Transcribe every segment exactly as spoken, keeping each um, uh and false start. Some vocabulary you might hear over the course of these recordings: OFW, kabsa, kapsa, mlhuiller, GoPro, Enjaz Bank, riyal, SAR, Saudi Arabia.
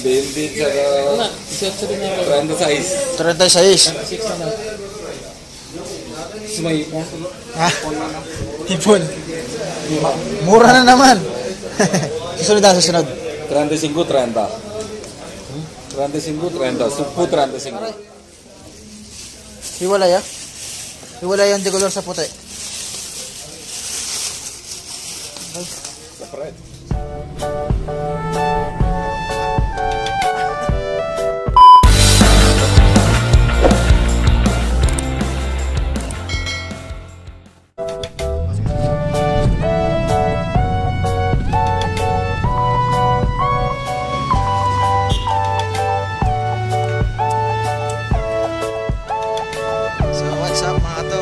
twenty sa thirty-six. thirty-six. Sumay ka? Ha? Ipon. Mura na naman. Susunod na, susunod. thirty-five, thirty. thirty-five, thirty. Supo, thirty-five. Hiwalay ah. Hiwalay ang decolor sa puti. Sa pride.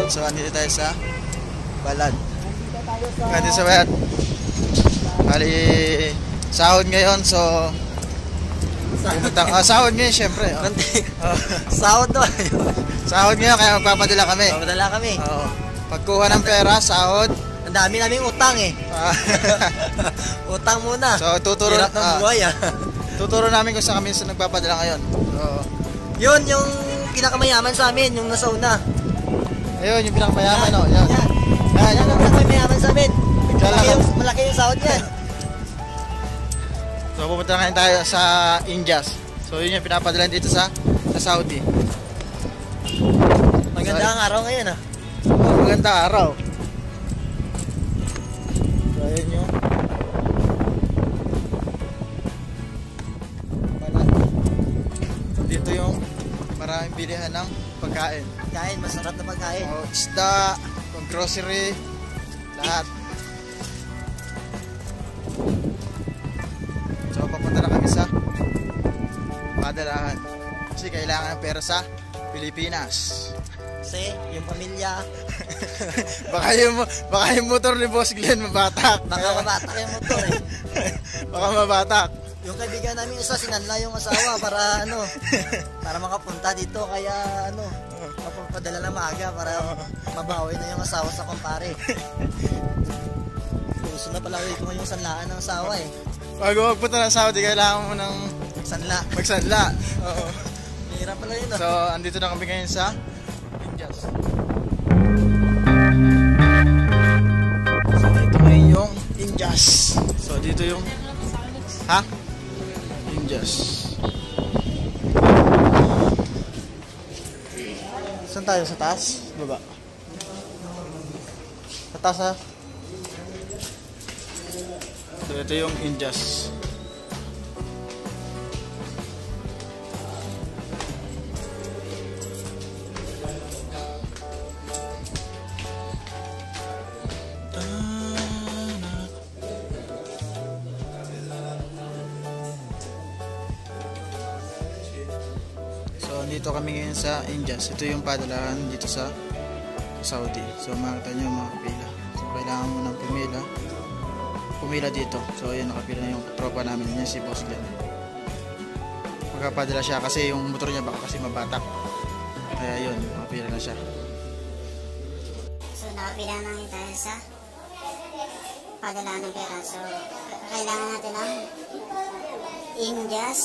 So, andito tayo sa Balad. Andito sa Balad. Hali, sahod ngayon, so... Uh, sahod ngayon, syempre. Oh. Oh. Sahod na ngayon. Sahod ngayon, kaya magpapadala kami. Magpapadala kami. Oo. Pagkuha ng pera, sahod. Ang dami namin utang eh. Utang muna. So, tuturo... Hirap ng buhay ah. Tuturo namin kung saan kami sa nagpapadala ngayon. Oo. Yun, yung pinakamayaman sa amin, yung nasa una. Ayun, yung pinakamayaman, o. Yan. Yan, yan ang pinakamayaman sa amin. Malaki yung sahod yan. So, pupunta na ngayon tayo sa Enjaz. So, yun yung pinapadalan dito sa Saudi. Maganda ang araw ngayon, ha? Maganda ang araw. So, ayun yung... Dito yung maraming bilihan ng pagkain. Pagkain, masarap na pagkain. O, isda, grocery, lahat. So, papunta na kami sa padalahan. Kasi kailangan ng pera sa Pilipinas. Kasi, yung pamilya. baka, yung, baka yung motor ni Boss Glenn mabatak. Baka mabatak yung motor eh. Baka mabatak. Yung kaibigan namin isa sinanla yung asawa para ano, para makapunta dito, kaya ano, mapapadala na maaga para mabawi na yung asawa sa kumpare. Gusto na pala ito yung sanlaan ng asawa eh. Bago magpunta ng asawa, di kailangan mo ng sanla. Magsanla. Oo. Mahirap pala yun. So, andito na kami ngayon sa Enjaz. So, dito ngayon yung Enjaz. So, dito yung ha? Enjaz. Saan tayo? Sa taas? Baba? Sa taas ha? So ito yung Enjaz. Dito kami ngayon sa Enjaz. Ito yung padalahan dito sa Saudi. So makita nyo mga kapila. So kailangan mo ng pumila. Pumila dito. So ayun, nakapila na yung tropa namin niya, si Boss Glenn. Magkapadala siya kasi yung motor niya baka kasi mabatak. Kaya yun, nakapila na siya. So nakapila na ngayon tayo sa padalahan ng pera. So kailangan natin ng Enjaz.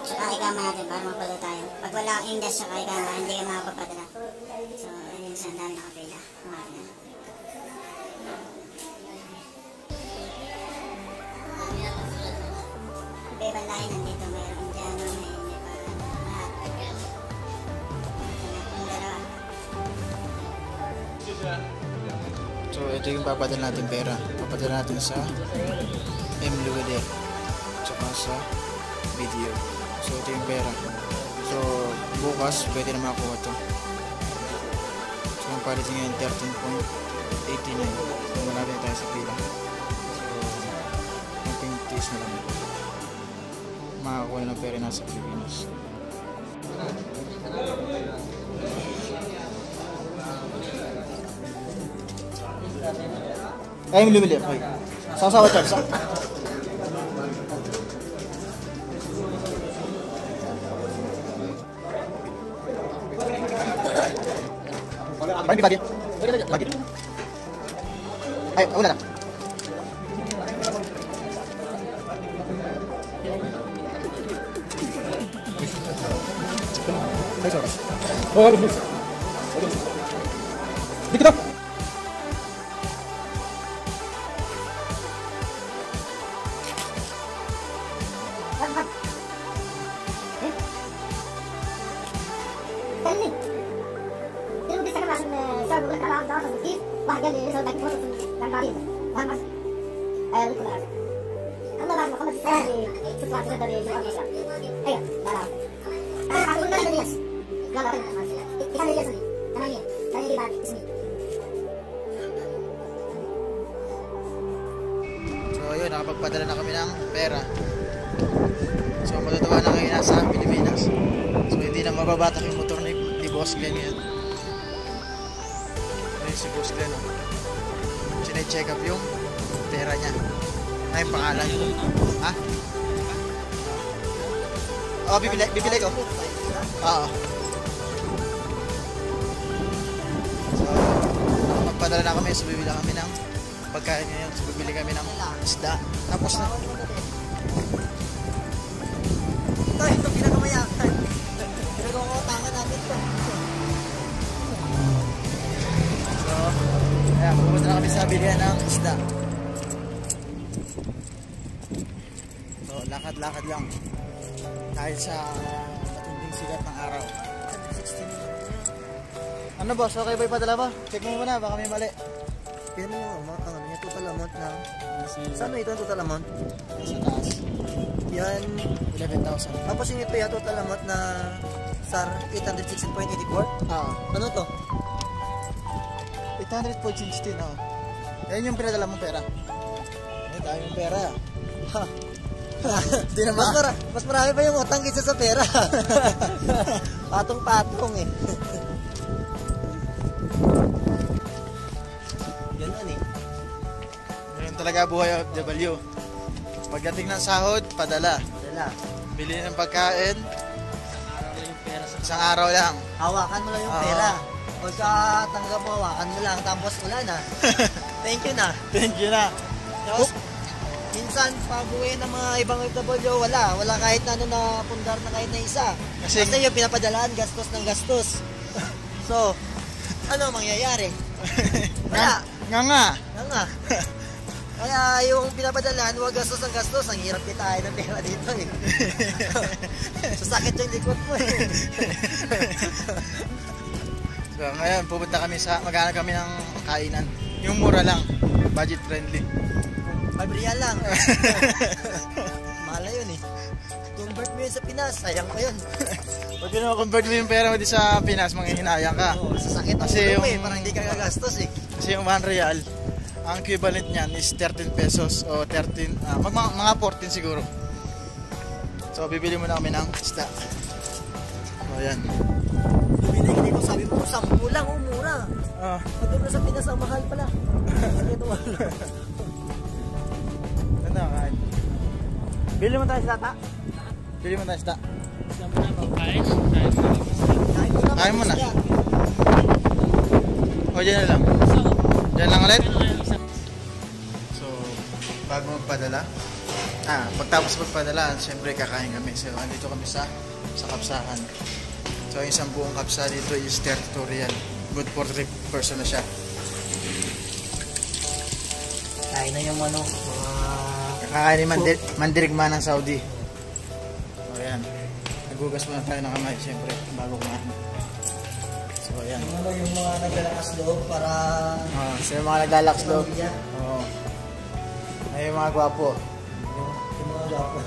Tsaka ikama natin para magpalo tayo. Pag wala ang Enjaz tsaka ikama, hindi ka makapapadala. So, ayun, saan dami nakapila. Marami na. Iba-ibang lahi nandito. Mayroon dyan, may Nepal, lahat. Ang dalawa. So, ito yung papadala natin pera. Papadala natin sa mlhuiller. Tsaka sa video. So ito yung pera. So bukas pwede na makuha ito. So ang palitin ngayon thirteen point eighty-nine. So malapit tayo sa pila. So ang tiis na lang makakuha ng pera nasa Pilipinas. Ay lumili. Sasawa tayo. Bagi bagi. Bagi. Ay, una na. Nice one. Oh, what a miss. What a miss. Pick it up. So ayun, nakapagpadala na kami ng pera. So matutuwa na kayo nasa Pilipinas. So hindi na mababatak yung motor ni, ni Boss Glenn yan. Ayun si Boss Glenn, oh. Sine-check up yung pera niya. Ay, pangalan. Ha? Oo, oh, bibili, bibili ko. Oo. So, magpadala na kami. So, bibili kami ng pagkain ngayon. So, bibili kami ng isda. Tapos na. Ito, ito pinakamayakan. Pero ako, tanga natin ito. So, ayan, pumunta na kami sa bilihan ng isda. So, lakad-lakad lang. Dahil sa matinding sigat ng araw. Ano boss? Okay ba ipadala ba? Check mo muna, baka may mali. Kaya mo yung amount, ang ano niya, total amount na. Saan na ito ang total amount? Sa taas. Yan. eleven thousand. Tapos yung ito yung total amount na S A R eight hundred sixteen point eight four? Oo. Ano to? eight hundred sixteen, oo. Yan yung pinadala mong pera. Ay, dami yung pera. Ha! Di naman. Mas, mara mas marami pa yung utang kaysa sa pera. Patong-patong eh. Ganun eh. Ganun talaga buhay O F W. Pagdating ng sahod, padala. Padala. Bili ng pagkain. Isang araw lang. Hawakan mo lang yung pera. Pagka tanggap mo, hawakan mo lang. Tapos wala na. Thank you na. Thank you na. Tapos, minsan, pag-uwi ng mga ibang O F W, wala. Wala kahit na ano na pundar na kahit na isa. Kasi, Kasi yung pinapadalaan, gastos ng gastos. So, ano mangyayari? Wala. Nga nga. Nga nga. Kaya yung pinapadalaan, huwag gastos ng gastos. Ang hirap kitain ng pera dito eh. Sasakit yung likod mo eh. So, ngayon, pupunta kami sa, maghanap kami ng kainan. Yung mura lang. Budget friendly. Pabriya lang. Mala yun eh. Convert mo yun sa Pinas, sayang ko yun. Pag yun, convert mo yung pera mo dito sa Pinas, manghihinayang ka. Oo, sasakit ang tulong eh, parang hindi ka gagastos eh. Kasi yung one real, ang equivalent niyan is thirteen pesos o thirteen, uh, mga, mga fourteen siguro. So, bibili muna kami ng isda. So, ayan. Bibili ko, sabi mo, sampu lang, umura. Ah. Pag yun sa Pinas, ang mahal pala. Ito wala. Nakain. Bili mo tayo sata. Bili mo tayo sata. Kain mo na. O, dyan na lang. Dyan lang ulit. So, bago magpadala, ah, pagtapos magpadala, siyempre kakain kami. So, andito kami sa sa kapsahan. So, yung isang buong kapsa dito is territorial. Good for three person na siya. Kain na yung manok. Kakain yung mandir mandirigma ng Saudi. So ayan, nagugas muna tayo ng kamay siyempre bago kumain. So ayan, ano yung mga naglalakas loob para ah, so yung mga naglalakas loob, oo, ay yung mga gwapo, yung mga gwapo.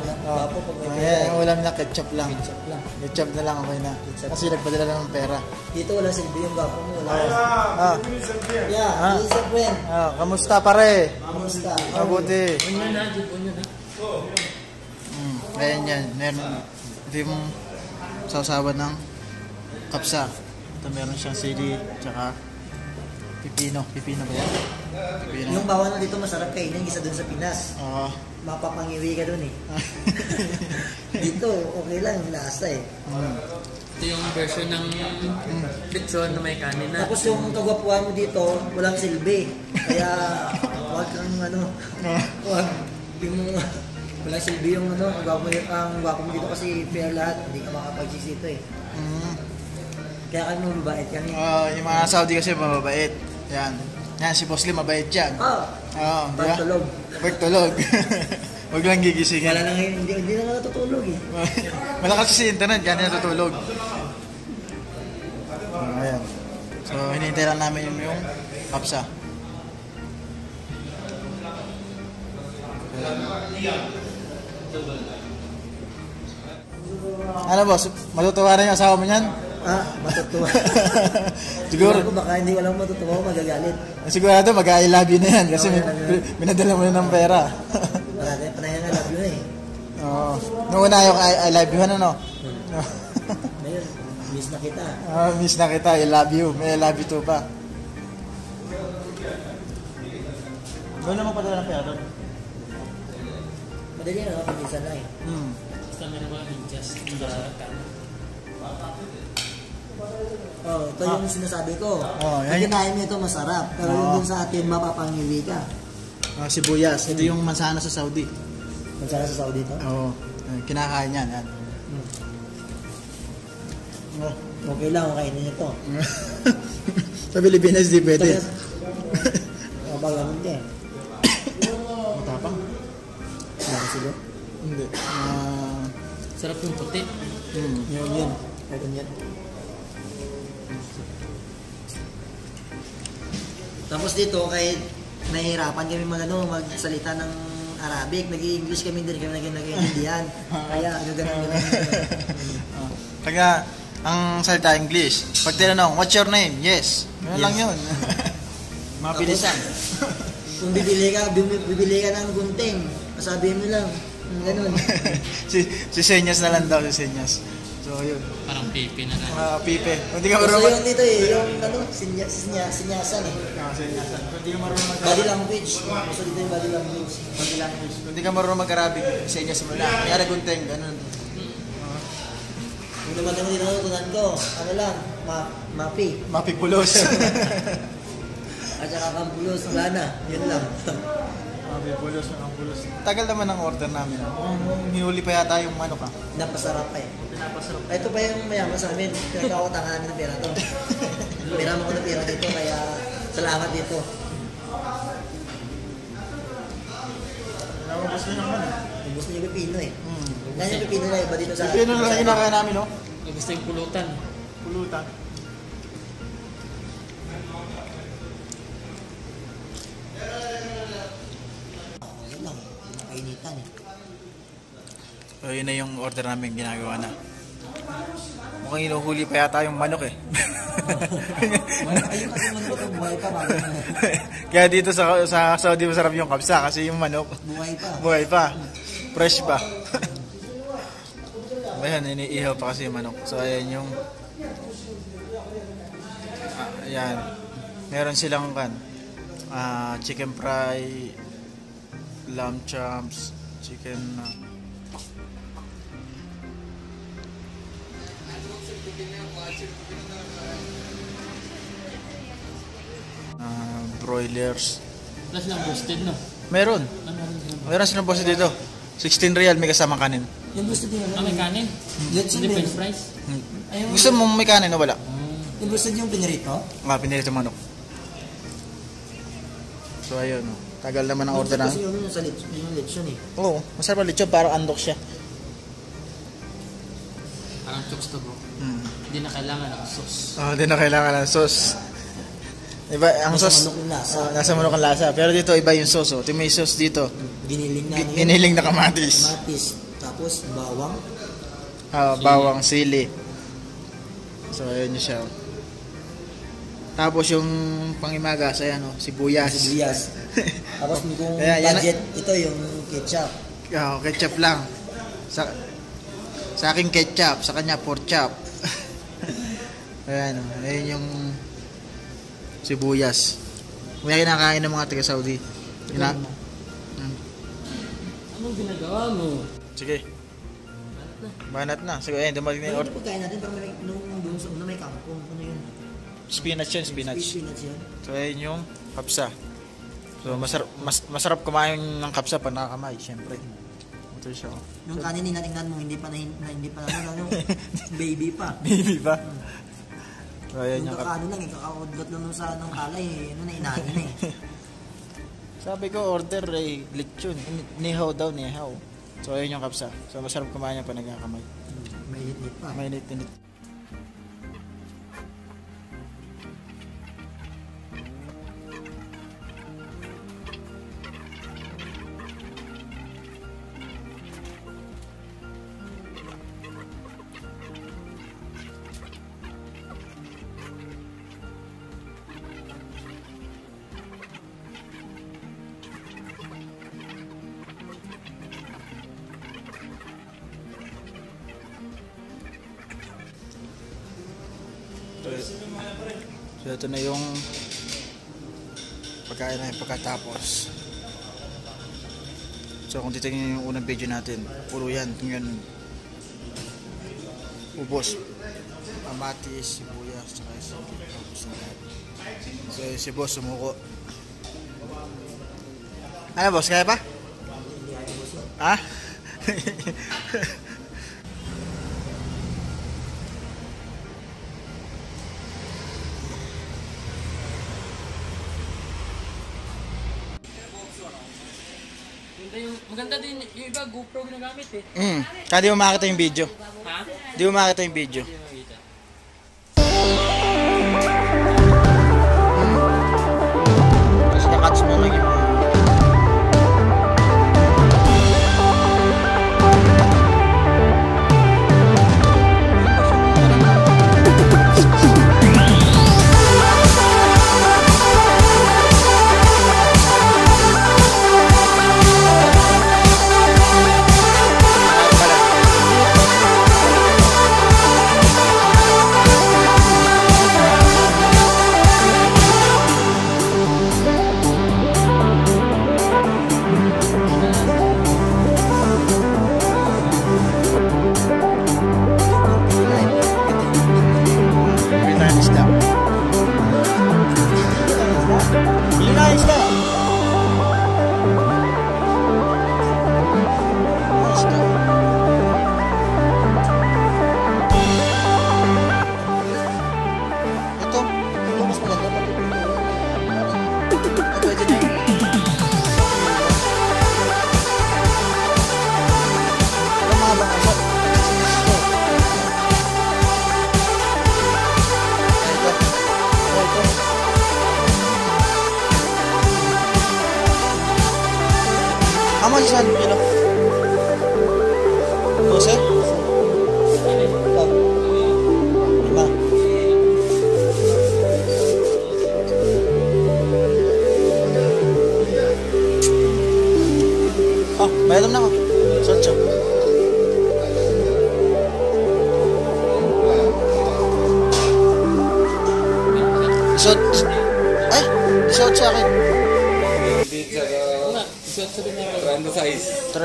Gwapo pag ayan, yung ulam na ketchup lang, ketchup lang, ketchup na lang, okay na kasi nagpadala lang ng pera dito. Wala silbi yung gwapo mo. Wala. Ah, yeah, he's a friend. Ah, kamusta pare? Kamusta? Mabuti. Unyan na, unyan na. Oo. Mm, ayan yan. Meron din sausawan ng kapsa. Ito meron siyang sili, tsaka pipino. Pipino ba yan? Pipino. Yung bawang dito masarap kayo. Yung isa dun sa Pinas. Oo. Uh, Mapapangiwi ka dun eh. Dito, okay lang. Lasa eh. Mm. Ito yung version ng lechon na may kanin na. Tapos yung kagwapuhan mo dito, walang silbi. Kaya huwag kang ano, huwag yung Wala silbi yung ano, ang bako mo dito kasi fair lahat, hindi ka makapagsisito eh. Mm. Kaya kami mababait kami. Oo, yung mga Saudi kasi mababait. Yan. Yan, si Boss Lim mabait yan. Oo. Oo. Pagtulog. Pagtulog. Huwag lang gigisingin. Wala lang ngayon, hindi, hindi na natutulog eh. Malakas kasi internet, yan yung natutulog. Ayan. So, hinihintay lang namin yung yung kapsa. Ano boss, matutuwa rin yung asawa mo niyan? Ah, matutuwa. Siguro kung baka hindi walang matutuwa, magagalit. Sigurado mag-I love you na yan kasi minadala mo yun ng pera. Wala tayo, panayan I love you eh. Oo. Noong una yung I love you, ano? Ngayon, miss na kita. Ah, miss na kita, I love you. May I love you too pa. Doon naman padala ng pera doon. Madali na kapag isa na eh. Basta may naman Enjaz. Enjaz Bank. Oh, ito yung sinasabi ko. Pag kinain nyo ito masarap. Pero yung doon sa atin mapapangili ka. Sibuyas. Ito yung mansana sa Saudi. Mansana sa Saudi ito? Oo. Kinakain yan. Okay lang, kainin nyo ito. Sa Pilipinas di pwede. Kapag naman din. Matapang. Silo? Hindi. Uh, Sarap yung puti. Mm, yun, yun. Ayun yan. Tapos dito, kahit nahihirapan kami mag, ano, magsalita ng Arabic, nag-i-English kami din, kami nag-i-Indian. Kaya, gano'n-gano'n. Taga, ang salita English. Pag tinanong, what's your name? Yes. Gano'n yes. lang yun. Mabilisan. Kung bibili ka, bibili ka ng gunting. Sabihin mo lang, ganun. si si Senyas na lang daw, si Senyas. So, yun. Parang pipe na lang. Ah, uh, pipe. Hindi ka marunong. So, yun dito eh, yung ano, sinyas, sinyas, sinyasan eh. Ah, sinyasan. Kung hindi ka marunong mag- Body language. So, dito yung body language. Body language. Kung hindi ka marunong mag-Arabic, Senyas mo lang. Kaya nag-unteng, ganun. Kung naman naman dito natutunan ko, ano lang, ma- mapi. Mapi pulos. At saka kang pulos, wala na. Yun lang. Sabi, bulos na ang bulos. Tagal naman ang order namin. Ang hinuli pa yata yung manok ah. Napasarap pa eh. Napasarap. Ito pa yung mayaman sa amin. Pinagkakotangan namin ng pera to. Pinaman ko ng pera dito kaya salamat dito. Ubus na naman eh. Ubus na yung pipino eh. Kaya yung pipino na iba dito sa... Pipino na yung nakaya namin no? Ubus na yung pulutan. Pulutan. So yun na yung order namin ginagawa na. Mukhang inuhuli pa yata yung manok eh. Ayun kasi manok ito, buhay pa. Kaya dito sa, sa Saudi masarap yung kabsa kasi yung manok. Buhay pa. Buhay pa. Fresh pa. Ayan, iniihaw pa kasi yung manok. So ayan yung... Ayan. Meron silang kan. Uh, chicken fry, lamb chops, chicken... Uh, Uh, broilers. Wala silang busted no? Meron. Meron silang busted dito. sixteen real may kasama kanin. Yung busted yung ano? Ah, may kanin? Hindi french fries? Gusto mo may kanin o wala? Yung busted yung pinirito? Ah, pinirito manok. So ayun. Tagal naman ang order na. Kasi yun yung lechon eh. Oo. Masarap ang lechon. Parang andok siya. Parang chokes to bro. Hindi na kailangan ng sauce. Oo, hindi na kailangan ng sauce. Iba ang sauce, uh, nasa manok ang lasa. Pero dito iba yung sauce. Oh. Ito may sauce dito. Giniling na, Giniling na kamatis. Kamatis. Tapos bawang. Ah, uh, bawang sili. So ayun yung siya. Tapos yung pangimagas, ayan oh, sibuyas. Sibuyas. Tapos kung budget, ito yung ketchup. Oh, ketchup lang. Sa sa akin ketchup, sa kanya pork chop. Ayan oh, ayun yung sibuyas. May kinakain ng mga taga-Saudi. Ina- hmm. Anong ginagawa mo? Sige. Banat na. Banat na. Sige, ayun, dumating na yung order. Pagkain natin, pero may, nung doon sa una may kangkong. Ano yun? Spinach yun, spinach. Spinach yun. So, ayun yung kapsa. So, masarap, mas, masarap kumain ng kapsa pag nakakamay, siyempre. Ito siya. Yung so, kanin natingnan mo, hindi pa na, hindi pa na, ano, baby pa. Baby pa? Hmm. So, ayan yung kakano lang, ikakaudlot lang sa anong kalay, ano na inanin eh. Sabi ko, order ay eh, glitch yun. Nihaw daw, nihaw. So, ayan yung kapsa. So, masarap kumain yung panagkakamay. Hmm. May nit-nit pa. May nit-nit. So ito na yung pagkain na yung pagkatapos. So kung titingin yung unang video natin, puro yan, ngayon ubos, kamatis, sibuyas, tsaka yung ubos na yan. So si boss sumuko. Ano boss, kaya pa? Ha? Maganda din yung iba GoPro ginagamit eh. Mm. Kaya di mo makakita yung video. Ha? Di mo makakita yung video. Tapos nakats mo lang yun.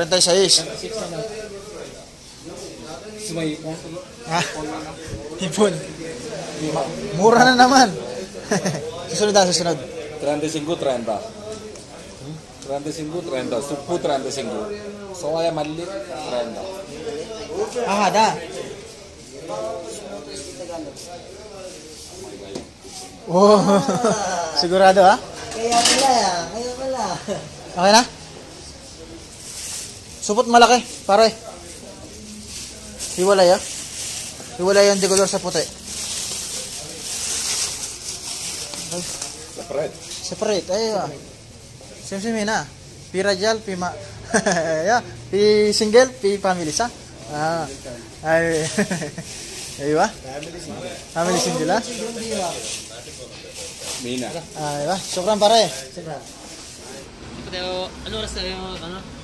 thirty-six. Sumayipon. Ha? Ipon. Mura na naman. Susunod na, susunod. thirty-five, thirty. Hmm? thirty-five, thirty. Supu, thirty-five. Soya mallit, thirty. Ah, da. Oh, sigurado ha? Kaya pala, kaya pala. Okay na? Supot malaki, pare. Hiwalay ah. Hiwalay yung decolor sa puti. Ay. Separate. Separate, ayun ah. Sim-simi na. Pirajal, pima. Ayun. Pi single, pi family sa. Ah. Ay. Ayun ah. Family single ah. Mina. Ayun ah. Sobran pare. Sobran. Pero ano oras na yung ano?